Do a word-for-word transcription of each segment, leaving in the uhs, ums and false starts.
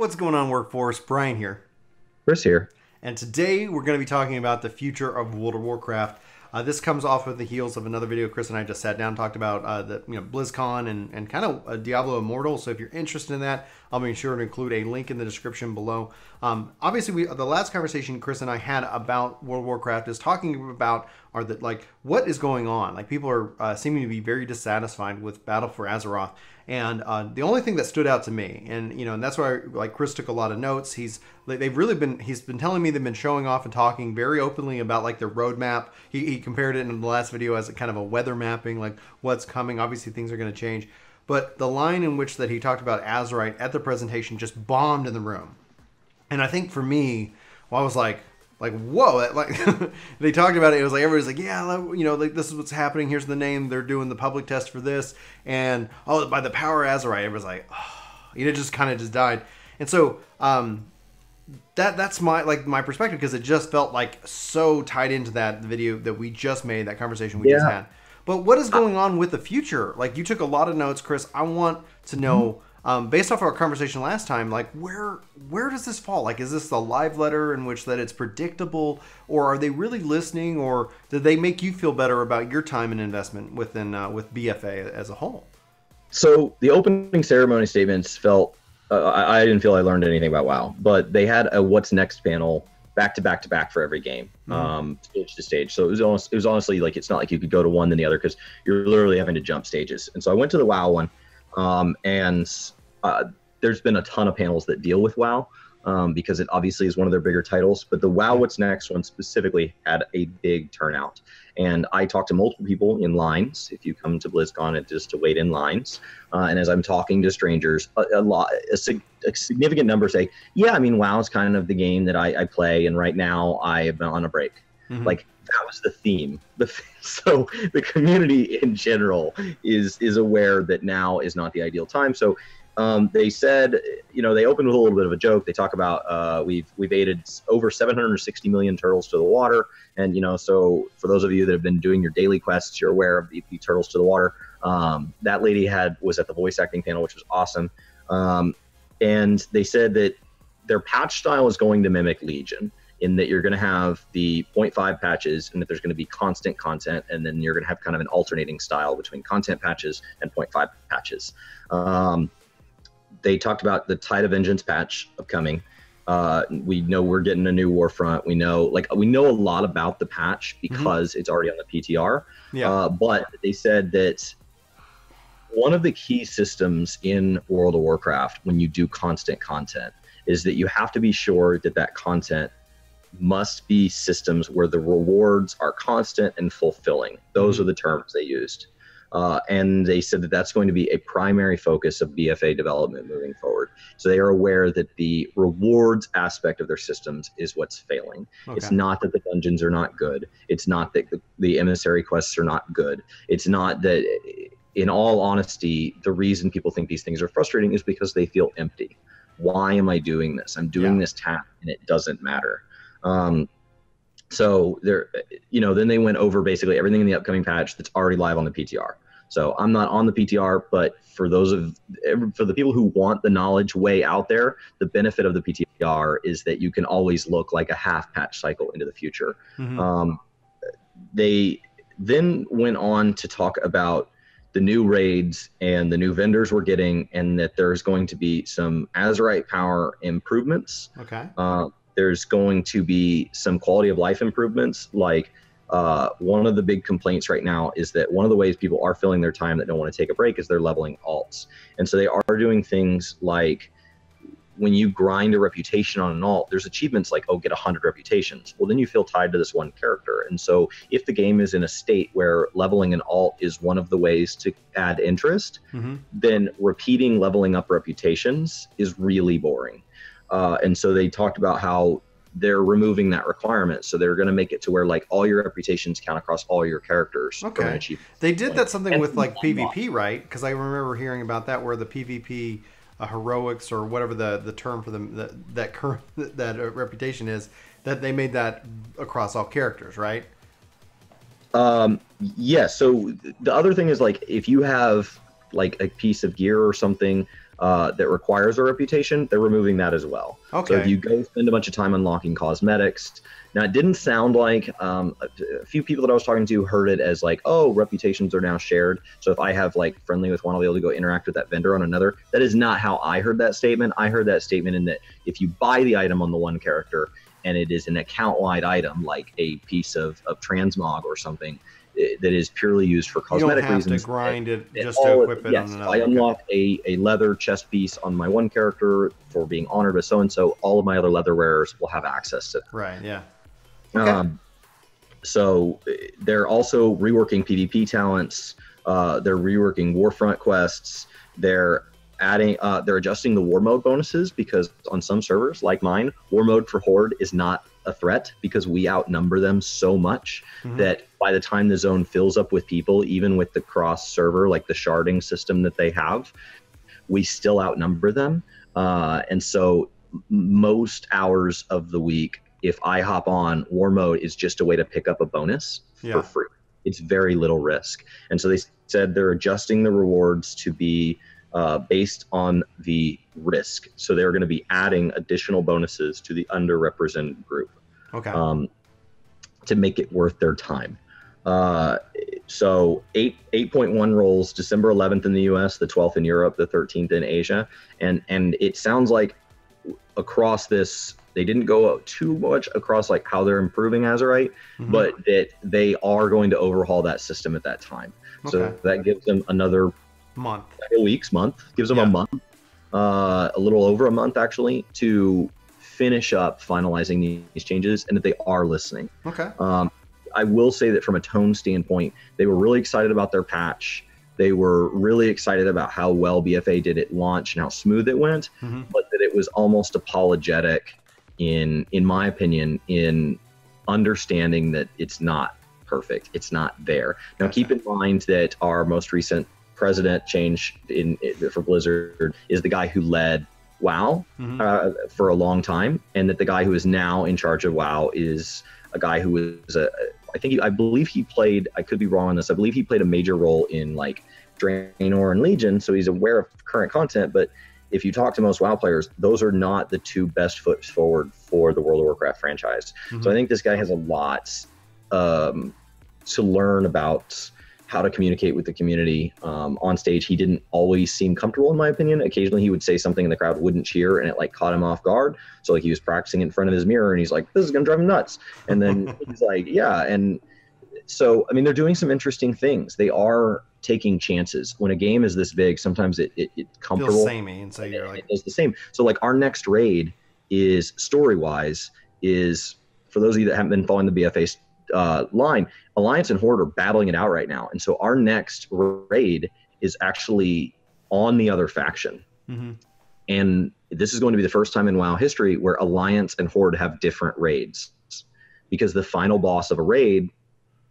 What's going on, workforce? Brian here. Chris here. And today we're going to be talking about the future of World of Warcraft. Uh, this comes off of the heels of another video Chris and I just sat down and talked about uh, the you know BlizzCon and, and kind of uh, Diablo Immortal. So if you're interested in that, I'll make sure to include a link in the description below. Um, obviously, we the last conversation Chris and I had about World of Warcraft is talking about are that like what is going on. Like people are uh, seeming to be very dissatisfied with Battle for Azeroth, and uh, the only thing that stood out to me, and you know, and that's why like Chris took a lot of notes. He's they've really been he's been telling me they've been showing off and talking very openly about like their roadmap. He, he compared it in the last video as a kind of a weather mapping, like what's coming. Obviously things are going to change, but the line in which that he talked about Azerite at the presentation just bombed in the room. And I think for me, well, I was like like whoa, that, like they talked about it, it was like everybody's like, yeah, you know, like this is what's happening, here's the name, they're doing the public test for this, and oh, by the power of Azerite, everybody's like, oh, you know, just kind of just died. And so um That that's my like my perspective, because it just felt like so tied into that video that we just made, that conversation we yeah. just had. But what is going on with the future? Like you took a lot of notes, Chris. I want to know, um, based off our conversation last time, like where where does this fall? Like is this a live letter in which that it's predictable, or are they really listening, or did they make you feel better about your time and investment within uh, with B F A as a whole? So the opening ceremony statements felt. Uh, I didn't feel I learned anything about WoW, but they had a what's next panel back to back to back for every game, mm-hmm. um, stage to stage. So it was almost, it was honestly like, it's not like you could go to one than the other, because you're literally having to jump stages. And so I went to the WoW one, um, and uh, there's been a ton of panels that deal with WoW, um, because it obviously is one of their bigger titles. But the WoW What's Next one specifically had a big turnout. And I talked to multiple people in lines. If you come to BlizzCon, it's just to wait in lines. Uh, and as I'm talking to strangers, a, a lot, a, sig a significant number say, yeah, I mean, WoW is kind of the game that I, I play. And right now I have been on a break. Mm-hmm. Like that was the theme. The, so the community in general is, is aware that now is not the ideal time. So Um, they said, you know, they opened with a little bit of a joke. They talk about uh, we've we've aided over seven hundred sixty million turtles to the water. And, you know, so for those of you that have been doing your daily quests, you're aware of the, the turtles to the water. Um, that lady had was at the voice acting panel, which was awesome. Um, and they said that their patch style is going to mimic Legion, in that you're going to have the point five patches, and that there's going to be constant content, and then you're going to have kind of an alternating style between content patches and point five patches. Um, They talked about the Tide of Vengeance patch upcoming. Uh, we know we're getting a new Warfront. We know, like, we know a lot about the patch because mm-hmm. it's already on the P T R. Yeah. Uh, but they said that one of the key systems in World of Warcraft, when you do constant content, is that you have to be sure that that content must be systems where the rewards are constant and fulfilling. Those mm-hmm. are the terms they used. Uh, and they said that that's going to be a primary focus of B F A development moving forward. So they are aware that the rewards aspect of their systems is what's failing. Okay. It's not that the dungeons are not good. It's not that the, the emissary quests are not good. It's not that, in all honesty, the reason people think these things are frustrating is because they feel empty. Why am I doing this? I'm doing yeah. this task and it doesn't matter. Um, So there, you know, then they went over basically everything in the upcoming patch that's already live on the P T R. So I'm not on the P T R, but for those of for the people who want the knowledge way out there, the benefit of the P T R is that you can always look like a half patch cycle into the future. Mm-hmm. Um, they then went on to talk about the new raids and the new vendors we're getting, and that there's going to be some Azerite power improvements. Okay. Uh, There's going to be some quality of life improvements. Like uh, one of the big complaints right now is that one of the ways people are filling their time that don't want to take a break is they're leveling alts. And so they are doing things like when you grind a reputation on an alt, there's achievements like, oh, get one hundred reputations. Well, then you feel tied to this one character. And so if the game is in a state where leveling an alt is one of the ways to add interest, mm-hmm. then repeating leveling up reputations is really boring. Uh, and so they talked about how they're removing that requirement. So they're going to make it to where like all your reputations count across all your characters. Okay. They did that something and with like P V P, right? Because I remember hearing about that, where the P V P uh, heroics or whatever the, the term for them, the, that current, that uh, reputation is, that they made that across all characters, right? Um, yeah. So the other thing is like, if you have like a piece of gear or something, uh, that requires a reputation, they're removing that as well. Okay. So if you go spend a bunch of time unlocking cosmetics. Now, it didn't sound like, um, a few people that I was talking to heard it as like, oh, reputations are now shared. So if I have like friendly with one, I'll be able to go interact with that vendor on another. That is not how I heard that statement. I heard that statement in that if you buy the item on the one character and it is an account-wide item, like a piece of, of transmog or something, that is purely used for cosmetic reasons. You don't have to grind it, it just to equip it. Yes, I unlocked a, a leather chest piece on my one character for being honored with so-and-so. All of my other leather wearers will have access to that. Right, yeah. Okay. Um, so they're also reworking PvP talents. Uh, they're reworking Warfront quests. They're adding, uh, they're adjusting the war mode bonuses because on some servers, like mine, war mode for Horde is not a threat because we outnumber them so much mm-hmm. that by the time the zone fills up with people, even with the cross server, like the sharding system that they have, we still outnumber them. Uh, and so most hours of the week, if I hop on, war mode is just a way to pick up a bonus yeah. for free. It's very little risk. And so they said they're adjusting the rewards to be uh, based on the risk. So they're going to be adding additional bonuses to the underrepresented group okay. um, to make it worth their time. Uh, so eight point one rolls December eleventh in the U S, the twelfth in Europe, the thirteenth in Asia. And, and it sounds like across this, they didn't go too much across like how they're improving Azerite, mm-hmm. but that they are going to overhaul that system at that time. Okay. So that gives them another month, a week's month, gives them yeah. a month, uh, a little over a month actually, to finish up finalizing these changes, and that they are listening. Okay. Um, I will say that from a tone standpoint, they were really excited about their patch. They were really excited about how well B F A did at launch and how smooth it went, mm-hmm. but that it was almost apologetic in, in my opinion, in understanding that it's not perfect. It's not there. Now, okay. keep in mind that our most recent president change in, in for Blizzard is the guy who led WoW mm-hmm. uh, for a long time, and that the guy who is now in charge of WoW is a guy who was a, I think he, I believe he played, I could be wrong on this, I believe he played a major role in like Draenor and Legion, so he's aware of current content, but if you talk to most WoW players, those are not the two best foots forward for the World of Warcraft franchise. Mm-hmm. So I think this guy has a lot um, to learn about how to communicate with the community. Um, on stage, he didn't always seem comfortable, in my opinion. Occasionally he would say something and the crowd wouldn't cheer, and it like caught him off guard. So like he was practicing in front of his mirror and he's like, this is gonna drive him nuts. And then he's like, yeah. And so, I mean, they're doing some interesting things. They are taking chances. When a game is this big, sometimes it, it, it's comfortable. Feels samey, and so you're and like... It's the same. So like our next raid is, story-wise, is, for those of you that haven't been following the B F A Uh, line, Alliance and Horde are battling it out right now, and so our next raid is actually on the other faction, mm-hmm. and this is going to be the first time in WoW history where Alliance and Horde have different raids, because the final boss of a raid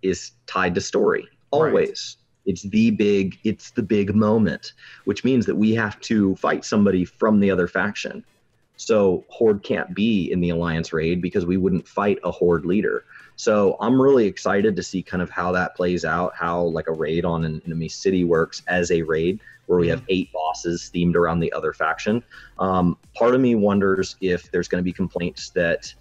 is tied to story always. Right. It's the big, it's the big moment, which means that we have to fight somebody from the other faction. So Horde can't be in the Alliance raid because we wouldn't fight a Horde leader. So I'm really excited to see kind of how that plays out, how like a raid on an enemy city works as a raid where we have eight bosses themed around the other faction. Um, part of me wonders if there's going to be complaints that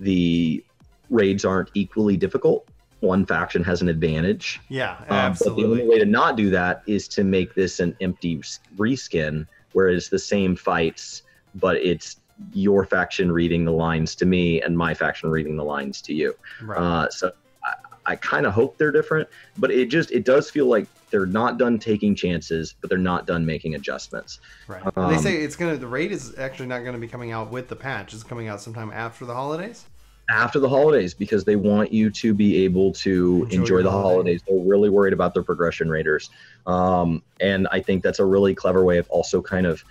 the raids aren't equally difficult. One faction has an advantage. Yeah, absolutely. Um, but the only way to not do that is to make this an empty reskin where it's the same fights, but it's your faction reading the lines to me and my faction reading the lines to you. Right. Uh, so I, I kind of hope they're different, but it just, it does feel like they're not done taking chances, but they're not done making adjustments. Right. Um, they say it's going to, the raid is actually not going to be coming out with the patch. It's coming out sometime after the holidays. After the holidays, because they want you to be able to enjoy, enjoy the holidays. holidays. They're really worried about their progression raiders. Um, and I think that's a really clever way of also kind of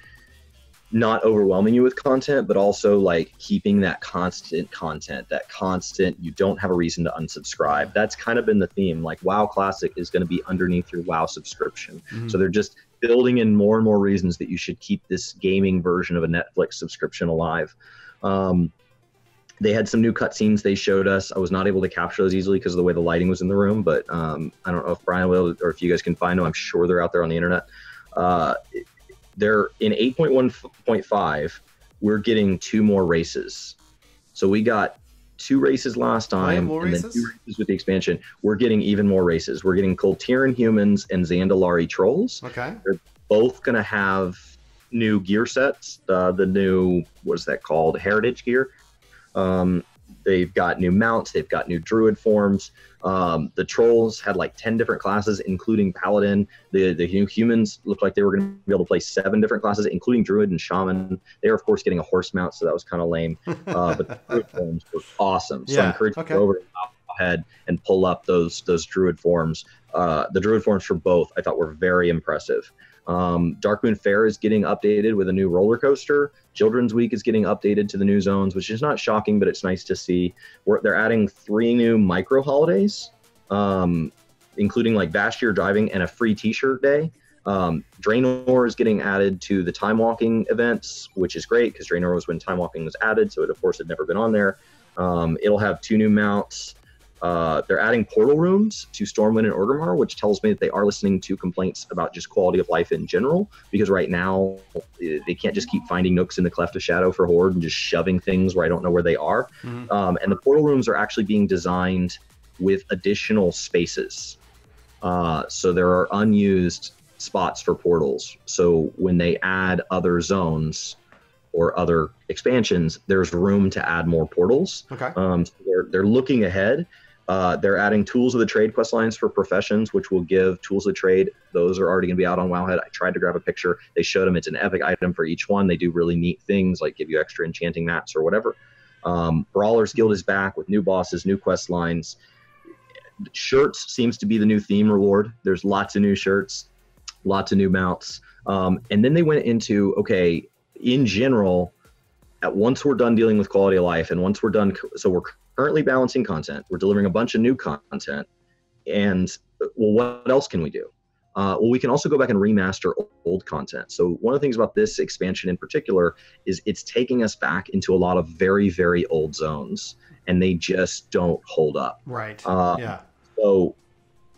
not overwhelming you with content, but also like keeping that constant content, that constant, you don't have a reason to unsubscribe. That's kind of been the theme. Like WoW Classic is going to be underneath your WoW subscription. Mm-hmm. So they're just building in more and more reasons that you should keep this gaming version of a Netflix subscription alive. Um, they had some new cutscenes they showed us. I was not able to capture those easily because of the way the lighting was in the room, but um, I don't know if Brian will, or if you guys can find them. I'm sure they're out there on the internet. Uh, They're in eight point one point five. We're getting two more races. So we got two races last time, and races? then two races with the expansion. We're getting even more races. We're getting Kul Tiran humans and Zandalari trolls. Okay. They're both going to have new gear sets. Uh, the new, what is that called? Heritage gear. Um, they've got new mounts. They've got new druid forms. Um, the trolls had like ten different classes, including paladin. The the new humans looked like they were going to be able to play seven different classes, including druid and shaman. They were, of course, getting a horse mount, so that was kind of lame. Uh, but the druid forms were awesome. So yeah, I encourage okay. you to go over to Wowhead and pull up those those druid forms. Uh, the druid forms for both, I thought, were very impressive. Um, Darkmoon Fair is getting updated with a new roller coaster. Children's Week is getting updated to the new zones, which is not shocking, but it's nice to see. We're, they're adding three new micro holidays, um, including like Bastille Driving and a free T-shirt day. Um, Draenor is getting added to the time walking events, which is great because Draenor was when time walking was added, so it of course had never been on there. Um, it'll have two new mounts. Uh, they're adding portal rooms to Stormwind and Orgrimmar, which tells me that they are listening to complaints about just quality of life in general, because right now they can't just keep finding nooks in the Cleft of Shadow for Horde and just shoving things where I don't know where they are. Mm-hmm. Um, and the portal rooms are actually being designed with additional spaces. Uh, so there are unused spots for portals. So when they add other zones or other expansions, there's room to add more portals. Okay. Um, so they're, they're looking ahead. Uh, they're adding Tools of the Trade quest lines for professions, which will give Tools of the Trade. Those are already going to be out on Wowhead. I tried to grab a picture. They showed them. It's an epic item for each one. They do really neat things, like give you extra enchanting maps or whatever. Um, Brawler's Guild is back with new bosses, new quest lines. Shirts seems to be the new theme reward. There's lots of new shirts, lots of new mounts. Um, and then they went into, okay, in general, at once we're done dealing with quality of life, and once we're done, so we're currently balancing content, we're delivering a bunch of new content, and well, what else can we do? Uh, well, we can also go back and remaster old content. So one of the things about this expansion in particular is it's taking us back into a lot of very, very old zones, and they just don't hold up. Right. Uh, yeah. So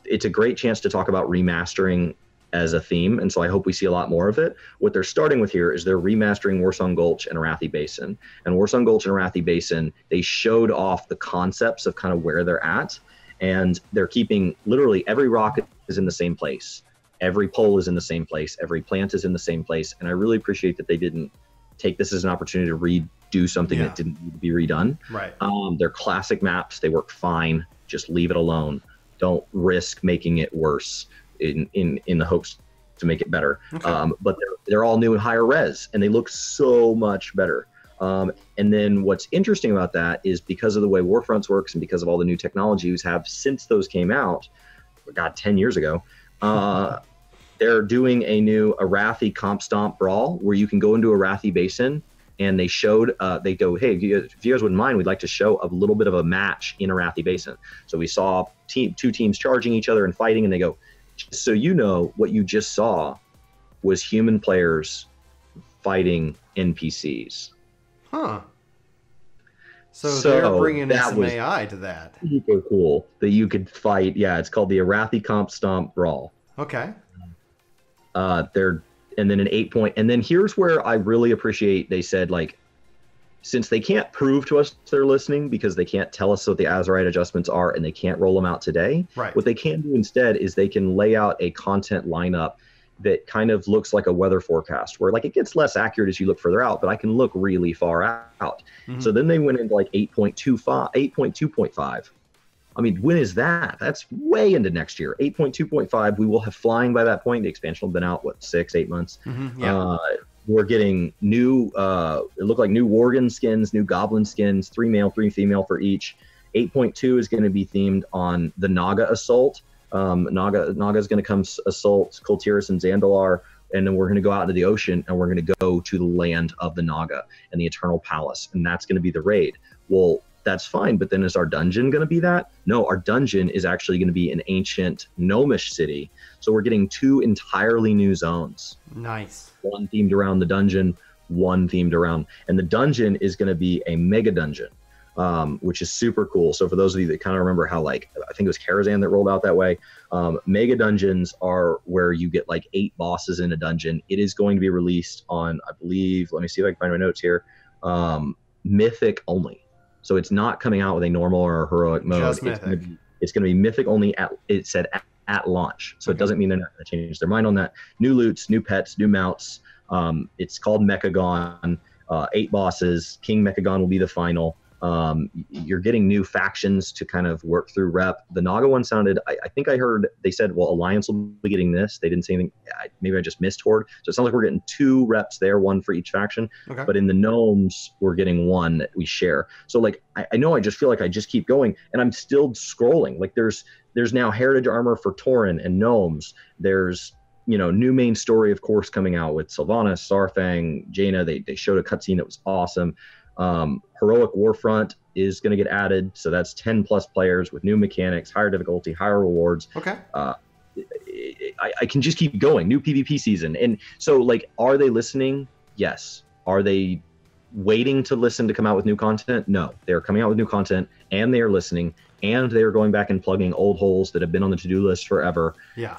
it's a great chance to talk about remastering as a theme, and so I hope we see a lot more of it. What they're starting with here is they're remastering Warsong Gulch and Arathi Basin. And Warsong Gulch and Arathi Basin, they showed off the concepts of kind of where they're at, and they're keeping literally every rock is in the same place. Every pole is in the same place. Every plant is in the same place, and I really appreciate that they didn't take this as an opportunity to redo something yeah. that didn't need to be redone. Right. Um, they're classic maps. They work fine. Just leave it alone. Don't risk making it worse in in in the hopes to make it better. Okay. um but they're, they're all new and higher res, and they look so much better. Um and then what's interesting about that is, because of the way Warfronts works and because of all the new technologies have since those came out, god, ten years ago, uh they're doing a new Arathi comp stomp brawl where you can go into Arathi Basin, and they showed, uh, they go, hey, if you, if you guys wouldn't mind, we'd like to show a little bit of a match in Arathi Basin. So we saw team two teams charging each other and fighting, and they go, just so you know, what you just saw was human players fighting N P Cs. Huh. So, so they're bringing in some A I to that. Super cool that you could fight. Yeah, it's called the Arathi comp stomp brawl. Okay. Uh, they're and then an eight point. And then here's where I really appreciate. They said, like, since they can't prove to us they're listening because they can't tell us what the Azerite adjustments are and they can't roll them out today, right. What they can do instead is they can lay out a content lineup that kind of looks like a weather forecast, where like it gets less accurate as you look further out, but I can look really far out. Mm-hmm. So then they went into like eight point two point five. I mean, when is that? That's way into next year. eight point two point five, we will have flying by that point. The expansion will have been out, what, six, eight months? Mm-hmm, yeah. Uh, We're getting new, uh, it looked like new Worgen skins, new Goblin skins, three male, three female for each. eight point two is going to be themed on the Naga assault. Um, Naga Naga is going to come assault Kul Tiran and Zandalar, and then we're going to go out into the ocean, and we're going to go to the land of the Naga and the Eternal Palace, and that's going to be the raid. Well, that's fine, but then is our dungeon going to be that? No, our dungeon is actually going to be an ancient gnomish city. So we're getting two entirely new zones. Nice. One themed around the dungeon, one themed around. And the dungeon is going to be a mega dungeon. um, which is super cool. So for those of you that kind of remember how, like, I think it was Karazhan that rolled out that way, um, mega dungeons are where you get like eight bosses in a dungeon. It is going to be released on, I believe, let me see if I can find my notes here, um, Mythic only. So it's not coming out with a normal or a heroic mode. Just Mythic. It's gonna be, it's gonna be Mythic only at, it said at, at launch. So okay. It doesn't mean they're not gonna change their mind on that. New loots, new pets, new mounts. Um, it's called Mechagon, uh, eight bosses. King Mechagon will be the final. Um, you're getting new factions to kind of work through rep. The Naga one sounded, I, I think I heard they said, well, Alliance will be getting this. They didn't say anything. I, maybe I just missed Horde. So it sounds like we're getting two reps there, one for each faction. Okay. But in the gnomes, we're getting one that we share. So like, I, I know I just feel like I just keep going and I'm still scrolling. Like there's, there's now heritage armor for Tauren and gnomes. There's, you know, new main story, of course, coming out with Sylvanas, Sarfang, Jaina. They, they showed a cutscene that was awesome. Um, heroic Warfront is going to get added, so that's ten plus players with new mechanics, higher difficulty, higher rewards. Okay. Uh, I, I can just keep going. New PvP season, and so like, are they listening? Yes. Are they waiting to listen to come out with new content? No. They're coming out with new content, and they are listening, and they are going back and plugging old holes that have been on the to-do list forever. Yeah.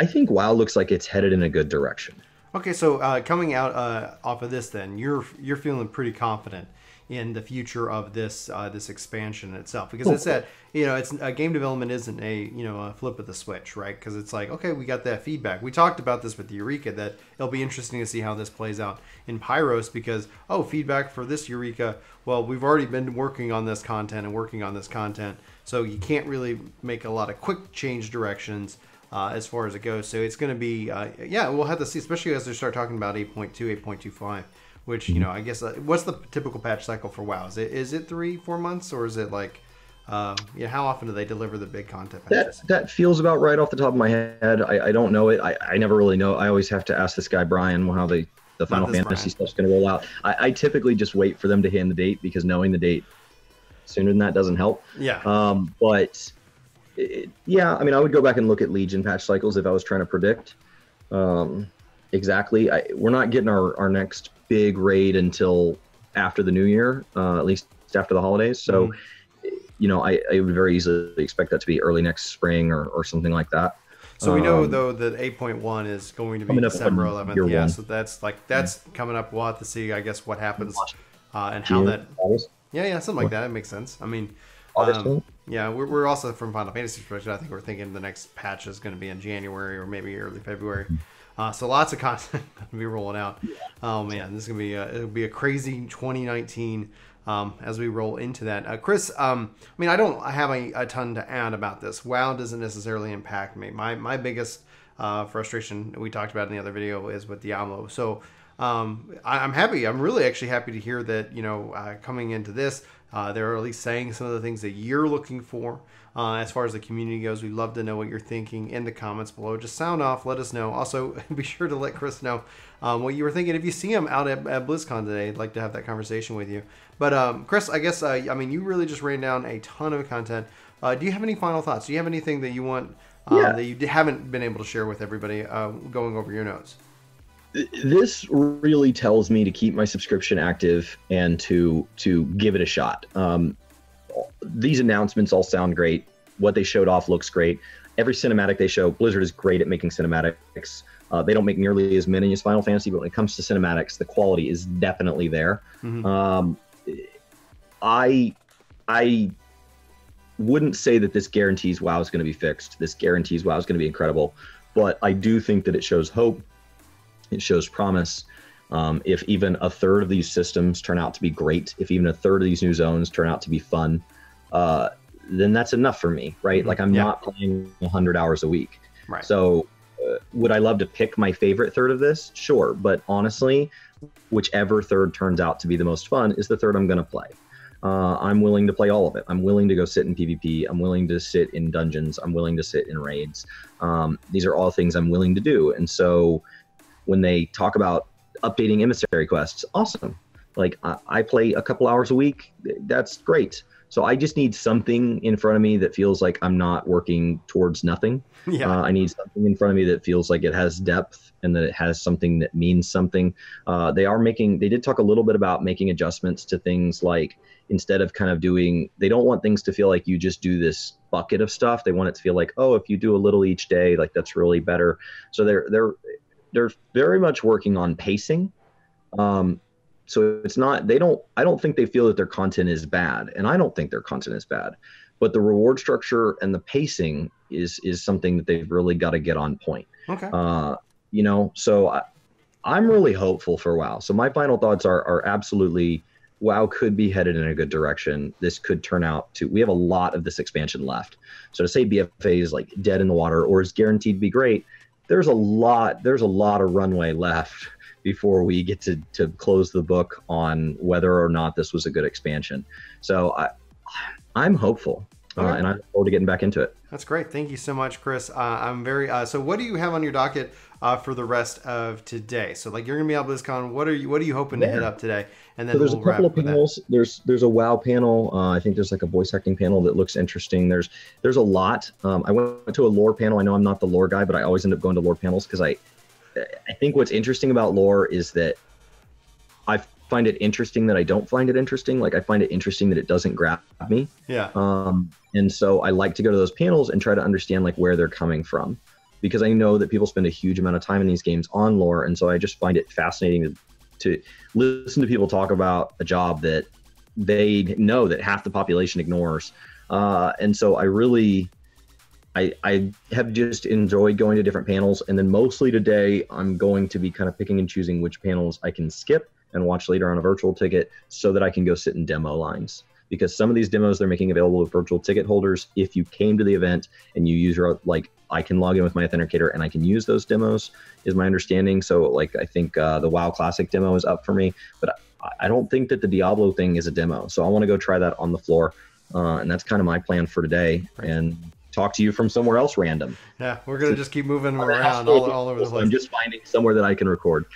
I think WoW looks like it's headed in a good direction. Okay, so uh, coming out uh, off of this, then you're you're feeling pretty confident in the future of this uh, this expansion itself, because I said, you know, it's uh, game development isn't a you know a flip of the switch, right? Because it's like, okay, we got that feedback. We talked about this with Eureka, that it'll be interesting to see how this plays out in Pyros, because oh, feedback for this Eureka. Well, we've already been working on this content and working on this content, so you can't really make a lot of quick change directions. Uh, as far as it goes. So it's going to be, uh, yeah, we'll have to see, especially as they start talking about eight point two, eight point two five, which, you know, I guess, uh, what's the typical patch cycle for WoW? Is it, is it three, four months, or is it like, uh, you know, how often do they deliver the big content patches? That, that feels about right off the top of my head. I, I don't know it. I, I never really know. I always have to ask this guy, Brian, how they, the Final Fantasy stuff's going to roll out. I, I typically just wait for them to hand the date, because knowing the date sooner than that doesn't help. Yeah. Um, but... It, yeah, I mean, I would go back and look at Legion patch cycles if I was trying to predict um, exactly. I, we're not getting our, our next big raid until after the new year, uh, at least after the holidays. So, mm-hmm. you know, I, I would very easily expect that to be early next spring or, or something like that. So we know, um, though, that eight point one is going to be December eleventh. Yeah, one. So that's like that's yeah. coming up. We'll have to see, I guess, what happens uh, and how June, that. August. Yeah, yeah, something like that. It makes sense. I mean, um, yeah, we're, we're also from Final Fantasy perspective. I think we're thinking the next patch is going to be in January or maybe early February. Uh, so lots of content going to be rolling out. Oh man, this is going to be a, it'll be a crazy twenty nineteen um, as we roll into that. Uh, Chris, um, I mean, I don't have a, a ton to add about this. WoW doesn't necessarily impact me. My my biggest uh, frustration we talked about in the other video is with Diablo. So um, I, I'm happy. I'm really actually happy to hear that you know uh, coming into this. Uh, they're at least saying some of the things that you're looking for uh, as far as the community goes. We'd love to know what you're thinking in the comments below. Just sound off. Let us know. Also, be sure to let Chris know um, what you were thinking. If you see him out at, at BlizzCon today, I'd like to have that conversation with you. But um, Chris, I guess, uh, I mean, you really just ran down a ton of content. Uh, do you have any final thoughts? Do you have anything that you want um, yeah. that you haven't been able to share with everybody uh, going over your notes? This really tells me to keep my subscription active and to to give it a shot. Um, these announcements all sound great. What they showed off looks great. Every cinematic they show, Blizzard is great at making cinematics. Uh, they don't make nearly as many as Final Fantasy, but when it comes to cinematics, the quality is definitely there. Mm-hmm. Um, I I wouldn't say that this guarantees WoW is going to be fixed. This guarantees WoW is going to be incredible. But I do think that it shows hope. It shows promise. Um, if even a third of these systems turn out to be great, if even a third of these new zones turn out to be fun, uh, then that's enough for me, right? Mm-hmm. Like I'm yeah. not playing one hundred hours a week. Right. So uh, would I love to pick my favorite third of this? Sure. But honestly, whichever third turns out to be the most fun is the third I'm going to play. Uh, I'm willing to play all of it. I'm willing to go sit in PvP. I'm willing to sit in dungeons. I'm willing to sit in raids. Um, these are all things I'm willing to do. And so when they talk about updating emissary quests, awesome. Like I, I play a couple hours a week. That's great. So I just need something in front of me that feels like I'm not working towards nothing. Yeah. Uh, I need something in front of me that feels like it has depth and that it has something that means something. Uh, they are making, they did talk a little bit about making adjustments to things like, instead of kind of doing, they don't want things to feel like you just do this bucket of stuff. They want it to feel like, oh, if you do a little each day, like that's really better. So they're, they're, they're very much working on pacing. Um, So it's not, they don't, I don't think they feel that their content is bad, and I don't think their content is bad, but the reward structure and the pacing is, is something that they've really got to get on point. Okay. Uh, you know, so I, I'm really hopeful for WoW. So my final thoughts are, are absolutely WoW could be headed in a good direction. This could turn out to, we have a lot of this expansion left. So to say B F A is like dead in the water or is guaranteed to be great, there's a lot, there's a lot of runway left before we get to, to close the book on whether or not this was a good expansion. So I, I'm hopeful, uh, right. and I look forward to getting back into it. That's great. Thank you so much, Chris. Uh, I'm very, uh, so what do you have on your docket uh, for the rest of today? So like you're going to be at BlizzCon. What are you, what are you hoping yeah. to hit up today? And then so there's we'll a couple of panels. There's, there's a WoW panel. Uh, I think there's like a voice acting panel that looks interesting. There's, there's a lot. Um, I went to a lore panel. I know I'm not the lore guy, but I always end up going to lore panels because I, I think what's interesting about lore is that I find it interesting that I don't find it interesting. Like I find it interesting that it doesn't grab me. Yeah. Um, and so I like to go to those panels and try to understand like where they're coming from, because I know that people spend a huge amount of time in these games on lore. And so I just find it fascinating to, to listen to people talk about a job that they know that half the population ignores. Uh, and so I really... I, I have just enjoyed going to different panels, and then mostly today I'm going to be kind of picking and choosing which panels I can skip and watch later on a virtual ticket so that I can go sit in demo lines, because some of these demos they're making available to virtual ticket holders. If you came to the event and you use your, like, I can log in with my authenticator and I can use those demos is my understanding. So like I think uh, the WoW Classic demo is up for me, but I, I don't think that the Diablo thing is a demo. So I want to go try that on the floor, uh, and that's kind of my plan for today. Right. And talk to you from somewhere else random. Yeah, we're going to so, just keep moving around all, all over the place. I'm just finding somewhere that I can record.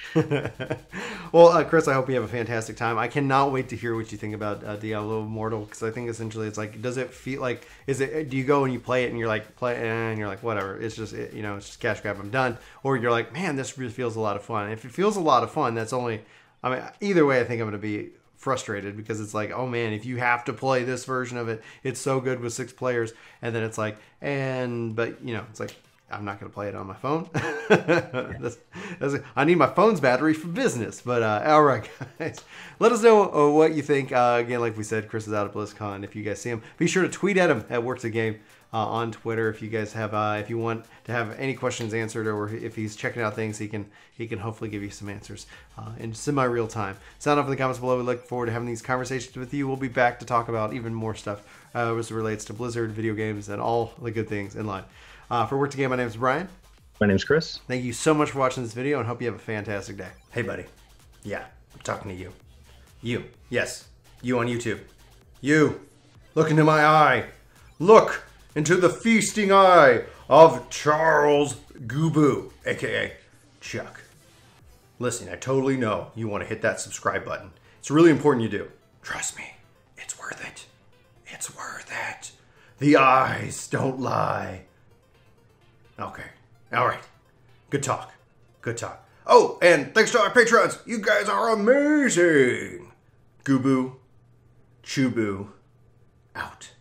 Well, uh, Chris, I hope you have a fantastic time. I cannot wait to hear what you think about uh, Diablo Immortal, because I think essentially it's like, does it feel like, is it, do you go and you play it and you're like, play and you're like, whatever, it's just, it, you know, it's just cash grab, I'm done. Or you're like, man, this really feels a lot of fun. And if it feels a lot of fun, that's only, I mean, either way, I think I'm going to be frustrated, because it's like, oh man, if you have to play this version of it, it's so good with six players, and then it's like, and but you know, it's like, I'm not gonna play it on my phone. that's, that's, I need my phone's battery for business. But uh all right, guys, let us know what you think. Uh again, like we said, Chris is out at BlizzCon. If you guys see him, be sure to tweet at him at Works a Game uh, on Twitter. If you guys have uh if you want to have any questions answered, or if he's checking out things, he can he can hopefully give you some answers uh, in semi-real time. Sound off in the comments below. We look forward to having these conversations with you. We'll be back to talk about even more stuff uh, as it relates to Blizzard, video games, and all the good things in life. Uh, for Work to Game, my name is Brian. My name's Chris. Thank you so much for watching this video, and hope you have a fantastic day. Hey, buddy. Yeah, I'm talking to you. You. Yes. You on YouTube. You. Look into my eye. Look into the feasting eye of Charles Gooboo, a k a. Chuck. Listen, I totally know you want to hit that subscribe button. It's really important you do. Trust me. It's worth it. It's worth it. The eyes don't lie. Okay. All right. Good talk. Good talk. Oh, and thanks to our patrons. You guys are amazing. Gooboo. Chuboo. Out.